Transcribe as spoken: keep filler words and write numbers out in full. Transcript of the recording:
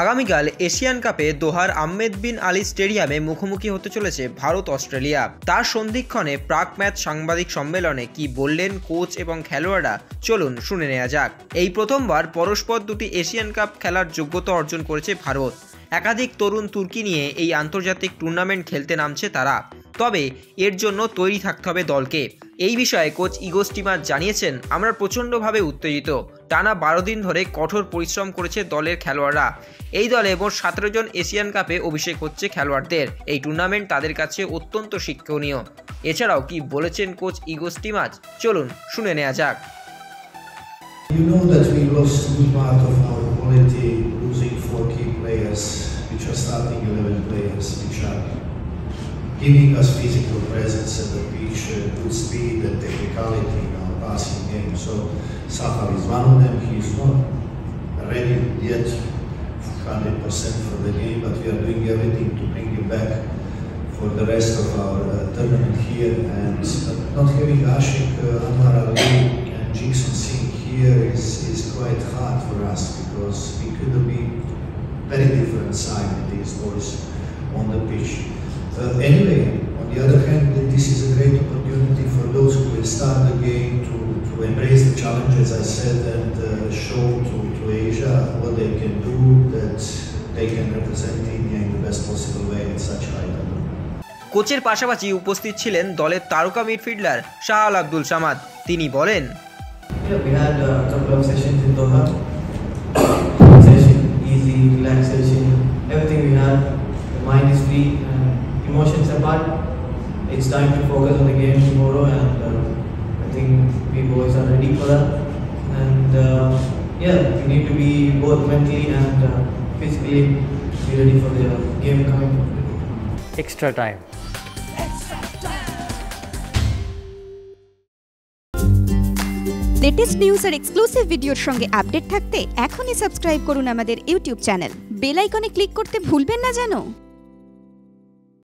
আগামীকাল এশিয়ান কাপে দোহার আহমেদ বিন আলী স্টেডিয়ামে মুখোমুখি হতে চলেছে ভারত অস্ট্রেলিয়া। তার সন্ধিক্ষণে প্রাক ম্যাচ সাংবাদিক সম্মেলনে কি বললেন কোচ এবং খেলোয়াড়রা, চলুন শুনে নেওয়া যাক। এই প্রথমবার পরস্পর দুটি এশিয়ান কাপ খেলার যোগ্যতা অর্জন করেছে ভারত। একাধিক তরুণ তুর্কি নিয়ে এই আন্তর্জাতিক টুর্নামেন্ট খেলতে নামছে তারা, তবে এর জন্য তৈরি থাকতে হবে দলকে। এই বিষয়ে কোচ ইগোর স্টিমাক জানিয়েছেন, আমরা প্রচণ্ডভাবে উত্তেজিত। টানা বারো দিন ধরে কঠোর পরিশ্রম করেছে দলের খেলোয়াড়রা। এই দলে মোট সতেরো জন এশিয়ান কাপে অভিষেক হচ্ছে খেলোয়াড়দের। এই টুর্নামেন্ট তাদের কাছে অত্যন্ত শিক্ষণীয়। এছাড়াও কি বলেছেন কোচ ইগোর স্টিমাক, চলুন শুনে নেওয়া যাক। You know that we lost good part of our quality, losing four key players, which are starting eleven players, which are giving us physical presence at the pitch, uh, good speed and technicality in our passing game. So Sahal is one of them. He is not ready yet one hundred percent for the game, but we are doing everything to bring him back for the rest of our uh, tournament here. And uh, not having Asik, uh, Anwar Ali and Jingson Singh here is, is quite hard for us, because we could have been very different side with these boys on the pitch. Uh, anyway, on the other hand, this is a great opportunity for those who will start the game to, to embrace the challenge, as I said, and uh, show to, to Asia what they can do, that they can represent India in the best possible way at such high level. কোচের পাশাপাশি উপস্থিত ছিলেন দলের তারকা midfielder Sahal Abdul Samad. তিনি বলেন, Yeah, we had a couple of sessions in Doha. Session, easy, relaxation, everything we had. The mind is free and emotions apart. It's time to focus on the game tomorrow, and uh, I think we boys are ready for that. And uh, yeah, we need to be both mentally and uh, physically be ready for the game coming. Extra time. Latest news আর exclusive ভিডিওর সঙ্গে update থাকতে এখনই subscribe করুন আমাদের YouTube channel. Bell আইকনে click করতে ভুলবেন না যেন।